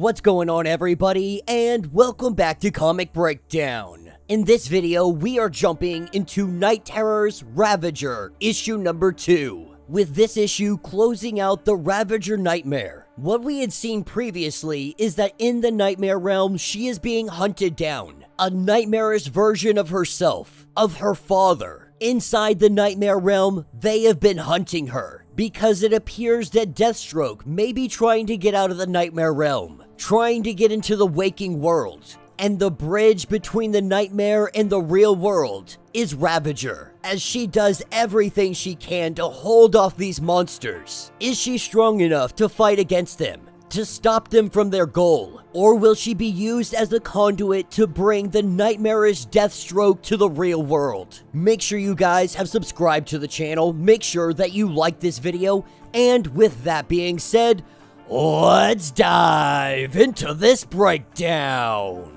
What's going on, everybody, and welcome back to Comic Breakdown. In this video, we are jumping into Knight Terrors Ravager, issue number 2, with this issue closing out the Ravager Nightmare. What we had seen previously is that in the Nightmare Realm, she is being hunted down, a nightmarish version of herself, of her father. Inside the Nightmare Realm, they have been hunting her, because it appears that Deathstroke may be trying to get out of the Nightmare Realm, trying to get into the waking world, and the bridge between the Nightmare and the real world is Ravager, as she does everything she can to hold off these monsters. Is she strong enough to fight against them, to stop them from their goal, or will she be used as a conduit to bring the nightmarish Deathstroke to the real world? Make sure you guys have subscribed to the channel, make sure that you like this video, and with that being said, let's dive into this breakdown!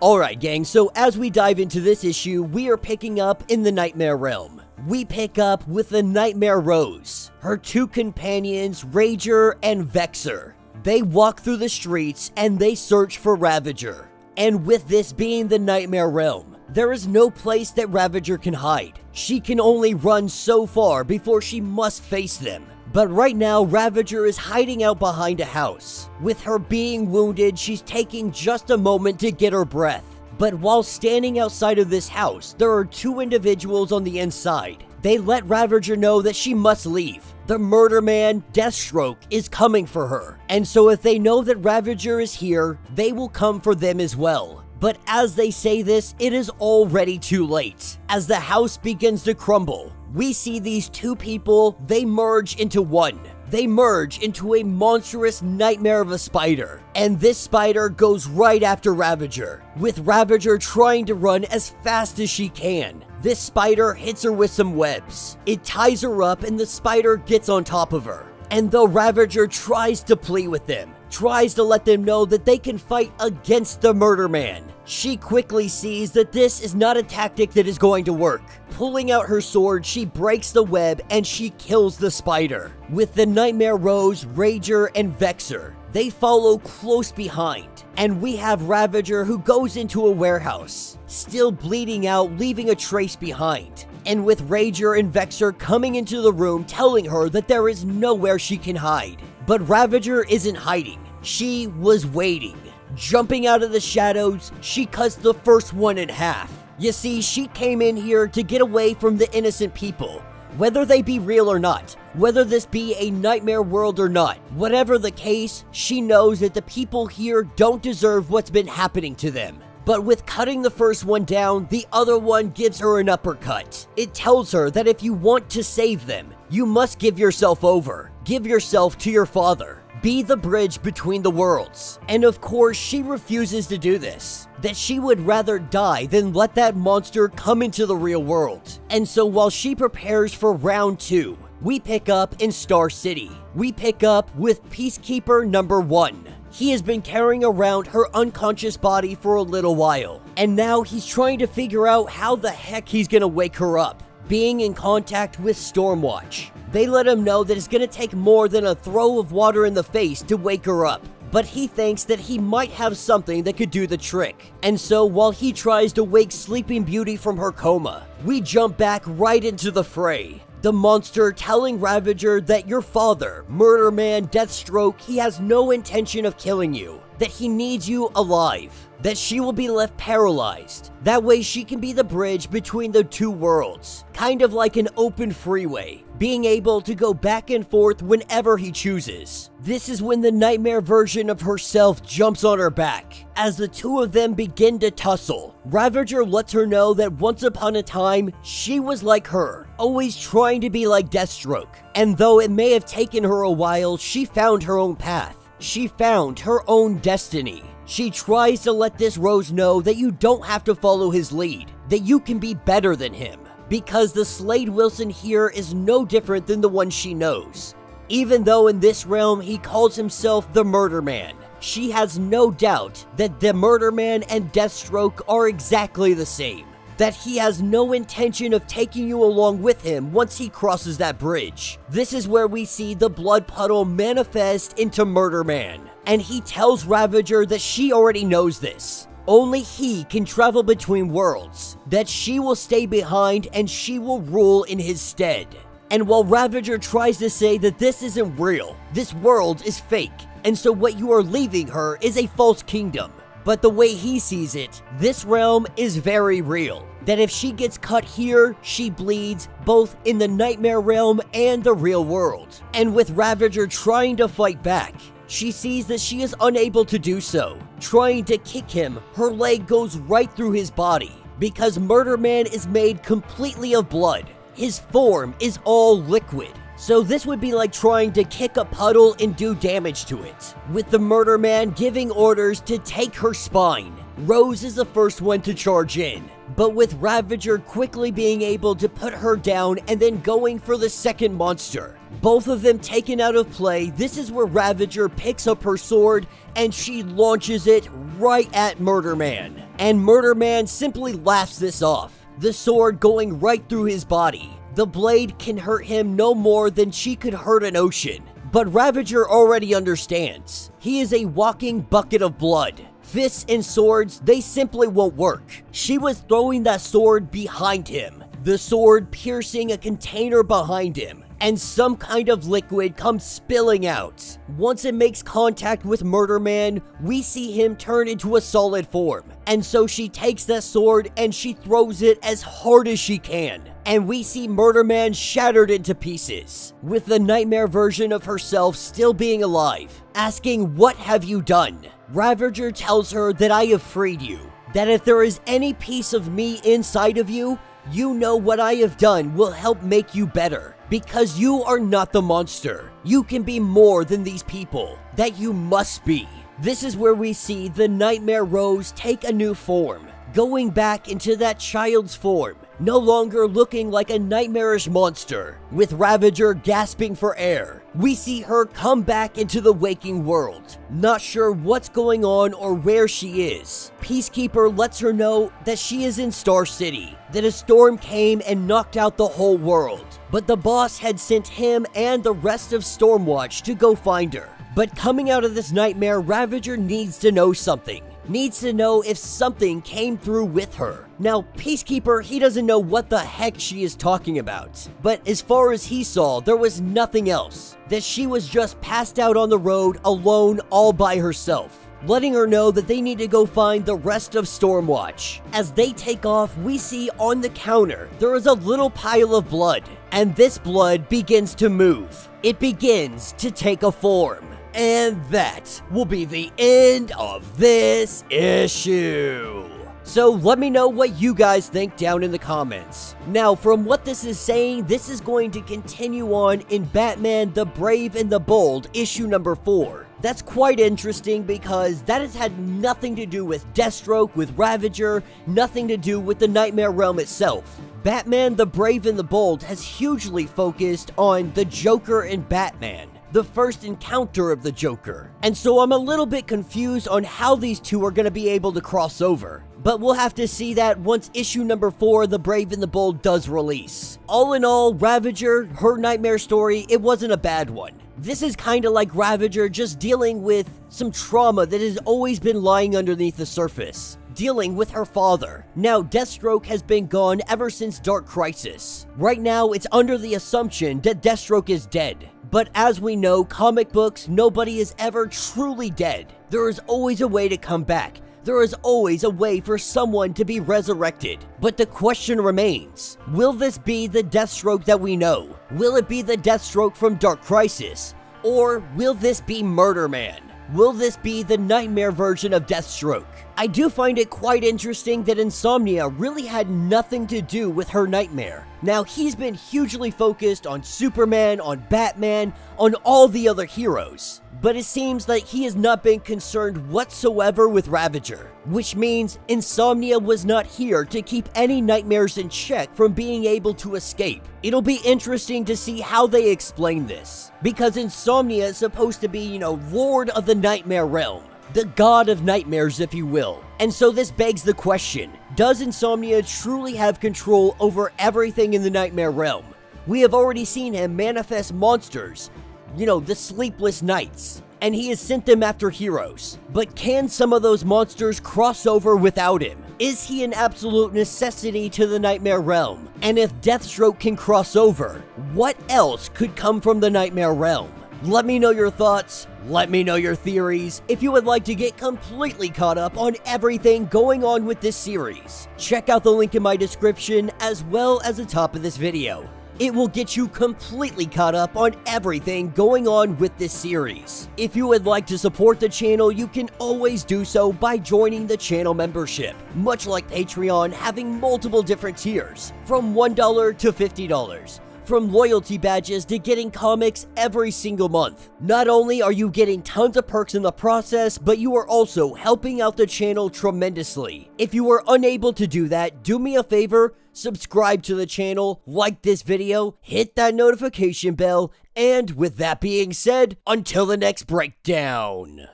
Alright gang, so as we dive into this issue, we are picking up in the Nightmare Realm. We pick up with the Nightmare Rose, her two companions Rager and Vexer. They walk through the streets and they search for Ravager. And with this being the Nightmare Realm, there is no place that Ravager can hide. She can only run so far before she must face them. But right now, Ravager is hiding out behind a house. With her being wounded, she's taking just a moment to get her breath. But while standing outside of this house, there are two individuals on the inside. They let Ravager know that she must leave. The Murder Man, Deathstroke, is coming for her. And so if they know that Ravager is here, they will come for them as well. But as they say this, it is already too late. As the house begins to crumble, we see these two people, they merge into one. They merge into a monstrous nightmare of a spider, and this spider goes right after Ravager, with Ravager trying to run as fast as she can. This spider hits her with some webs. It ties her up and the spider gets on top of her. And though Ravager tries to plead with them, tries to let them know that they can fight against the Murder Man, she quickly sees that this is not a tactic that is going to work. Pulling out her sword, she breaks the web and she kills the spider. With the Nightmare Rose, Rager, and Vexer, they follow close behind. And we have Ravager who goes into a warehouse, still bleeding out, leaving a trace behind. And with Rager and Vexer coming into the room telling her that there is nowhere she can hide. But Ravager isn't hiding. She was waiting. Jumping out of the shadows, she cuts the first one in half. You see, she came in here to get away from the innocent people. Whether they be real or not, whether this be a nightmare world or not, whatever the case, she knows that the people here don't deserve what's been happening to them. But with cutting the first one down, the other one gives her an uppercut. It tells her that if you want to save them, you must give yourself over. Give yourself to your father. Be the bridge between the worlds. And of course, she refuses to do this. That she would rather die than let that monster come into the real world. And so while she prepares for round 2, we pick up in Star City. We pick up with Peacekeeper number 1. He has been carrying around her unconscious body for a little while. And now he's trying to figure out how the heck he's gonna wake her up. Being in contact with Stormwatch, they let him know that it's going to take more than a throw of water in the face to wake her up, but he thinks that he might have something that could do the trick. And so while he tries to wake Sleeping Beauty from her coma, we jump back right into the fray. The monster telling Ravager that your father, Murder Man, Deathstroke, he has no intention of killing you, that he needs you alive, that she will be left paralyzed. That way she can be the bridge between the two worlds, kind of like an open freeway, being able to go back and forth whenever he chooses. This is when the nightmare version of herself jumps on her back. As the two of them begin to tussle, Ravager lets her know that once upon a time, she was like her, always trying to be like Deathstroke. And though it may have taken her a while, she found her own path. She found her own destiny. She tries to let this Rose know that you don't have to follow his lead, that you can be better than him, because the Slade Wilson here is no different than the one she knows. Even though in this realm he calls himself the Murder Man, she has no doubt that the Murder Man and Deathstroke are exactly the same. that he has no intention of taking you along with him once he crosses that bridge. This is where we see the blood puddle manifest into Murder Man, and he tells Ravager that she already knows this. Only he can travel between worlds, that she will stay behind and she will rule in his stead. And while Ravager tries to say that this isn't real, this world is fake, and so what you are leaving her is a false kingdom. But the way he sees it, this realm is very real, that if she gets cut here, she bleeds both in the nightmare realm and the real world. And with Ravager trying to fight back, she sees that she is unable to do so. Trying to kick him, her leg goes right through his body, because Murder Man is made completely of blood. His form is all liquid. So this would be like trying to kick a puddle and do damage to it, with the Murder Man giving orders to take her spine. Rose is the first one to charge in, but with Ravager quickly being able to put her down and then going for the second monster. Both of them taken out of play, this is where Ravager picks up her sword and she launches it right at Murder Man. And Murder Man simply laughs this off, the sword going right through his body. The blade can hurt him no more than she could hurt an ocean. But Ravager already understands. He is a walking bucket of blood. Fists and swords, they simply won't work. She was throwing that sword behind him, the sword piercing a container behind him, and some kind of liquid comes spilling out. Once it makes contact with Murder Man, we see him turn into a solid form. And so she takes that sword and she throws it as hard as she can. And we see Murder Man shattered into pieces, with the nightmare version of herself still being alive, asking, "What have you done?" Ravager tells her that I have freed you, that if there is any piece of me inside of you, you know what I have done will help make you better, because you are not the monster. You can be more than these people, that you must be. This is where we see the Nightmare Rose take a new form, going back into that child's form, no longer looking like a nightmarish monster. With Ravager gasping for air, we see her come back into the waking world, not sure what's going on or where she is. Peacekeeper lets her know that she is in Star City, that a storm came and knocked out the whole world, but the boss had sent him and the rest of Stormwatch to go find her. But coming out of this nightmare, Ravager needs to know something. Needs to know if something came through with her. Now, Peacekeeper, he doesn't know what the heck she is talking about, but as far as he saw, there was nothing else, that she was just passed out on the road alone all by herself, letting her know that they need to go find the rest of Stormwatch. As they take off, we see on the counter, there is a little pile of blood, and this blood begins to move. It begins to take a form. And that will be the end of this issue. So let me know what you guys think down in the comments. Now, from what this is saying, this is going to continue on in Batman the Brave and the Bold, issue number 4. That's quite interesting because that has had nothing to do with Deathstroke, with Ravager, nothing to do with the Nightmare Realm itself. Batman the Brave and the Bold has hugely focused on the Joker and Batman, the first encounter of the Joker. And so I'm a little bit confused on how these two are going to be able to cross over. But we'll have to see that once issue number 4, The Brave and the Bold, does release. All in all, Ravager, her nightmare story, it wasn't a bad one. This is kind of like Ravager just dealing with some trauma that has always been lying underneath the surface, dealing with her father. Now, Deathstroke has been gone ever since Dark Crisis. Right now, it's under the assumption that Deathstroke is dead. But as we know, comic books, nobody is ever truly dead. There is always a way to come back. There is always a way for someone to be resurrected. But the question remains, will this be the Deathstroke that we know? Will it be the Deathstroke from Dark Crisis? Or will this be Murder Man? Will this be the nightmare version of Deathstroke? I do find it quite interesting that Insomnia really had nothing to do with her nightmare. Now, he's been hugely focused on Superman, on Batman, on all the other heroes. But it seems like he has not been concerned whatsoever with Ravager, which means Insomnia was not here to keep any nightmares in check from being able to escape. It'll be interesting to see how they explain this, because Insomnia is supposed to be, you know, Lord of the Nightmare Realm, the god of nightmares, if you will. And so this begs the question, Does Insomnia truly have control over everything in the Nightmare realm? We have already seen him manifest monsters, you know, the Sleepless Knights, and he has sent them after heroes. But can some of those monsters cross over without him? Is he an absolute necessity to the Nightmare realm? And if Deathstroke can cross over, what else could come from the Nightmare realm? Let me know your thoughts, let me know your theories. If you would like to get completely caught up on everything going on with this series, check out the link in my description as well as the top of this video. It will get you completely caught up on everything going on with this series. If you would like to support the channel, you can always do so by joining the channel membership. Much like Patreon, having multiple different tiers, from $1 to $50. From loyalty badges to getting comics every single month. Not only are you getting tons of perks in the process, but you are also helping out the channel tremendously. If you are unable to do that, do me a favor, subscribe to the channel, like this video, hit that notification bell, and with that being said, until the next breakdown.